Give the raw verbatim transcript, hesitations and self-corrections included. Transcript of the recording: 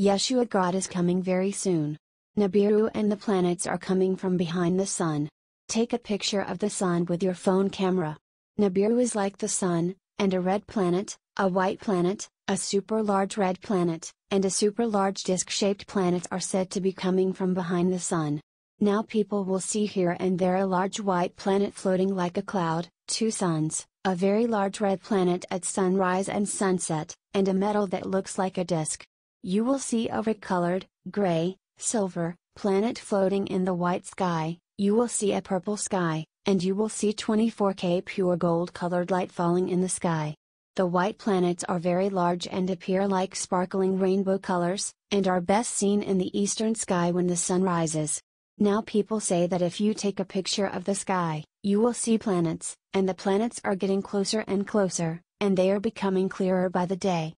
Yeshua God is coming very soon. Nibiru and the planets are coming from behind the sun. Take a picture of the sun with your phone camera. Nibiru is like the sun, and a red planet, a white planet, a super large red planet, and a super large disc-shaped planet are said to be coming from behind the sun. Now people will see here and there a large white planet floating like a cloud, two suns, a very large red planet at sunrise and sunset, and a metal that looks like a disc. You will see a red-colored, gray, silver, planet floating in the white sky, you will see a purple sky, and you will see twenty-four K pure gold-colored light falling in the sky. The white planets are very large and appear like sparkling rainbow colors, and are best seen in the eastern sky when the sun rises. Now people say that if you take a picture of the sky, you will see planets, and the planets are getting closer and closer, and they are becoming clearer by the day.